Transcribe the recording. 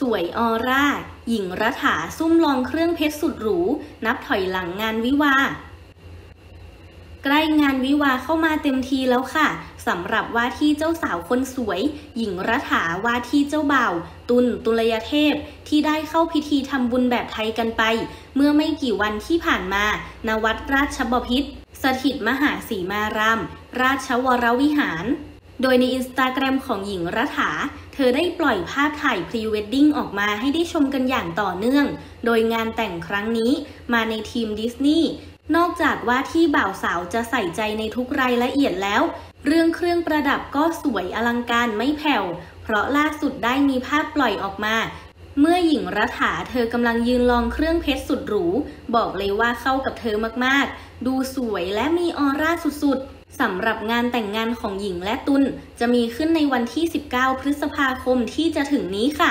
สวยออร่าหญิงรัฐาซุ่มลองเครื่องเพชรสุดหรูนับถอยหลังงานวิวาใกล้งานวิวาเข้ามาเต็มทีแล้วค่ะสำหรับว่าที่เจ้าสาวคนสวยหญิงรัฐาว่าที่เจ้าบ่าวตุลยเทพที่ได้เข้าพิธีทำบุญแบบไทยกันไปเมื่อไม่กี่วันที่ผ่านมาณวัดราชบพิตรสถิตมหาสีมารามราชวรวิหารโดยใน Instagram ของหญิงรัฐาเธอได้ปล่อยภาพถ่ายพรีเวดดิ้งออกมาให้ได้ชมกันอย่างต่อเนื่องโดยงานแต่งครั้งนี้มาในทีมดิสนีย์นอกจากว่าที่บ่าวสาวจะใส่ใจในทุกรายละเอียดแล้วเรื่องเครื่องประดับก็สวยอลังการไม่แผ่วเพราะล่าสุดได้มีภาพปล่อยออกมาเมื่อหญิงรัฐาเธอกำลังยืนลองเครื่องเพชรสุดหรูบอกเลยว่าเข้ากับเธอมากๆดูสวยและมีออร่าสุดๆสำหรับงานแต่งงานของหญิงและตุลจะมีขึ้นในวันที่19 พฤษภาคมที่จะถึงนี้ค่ะ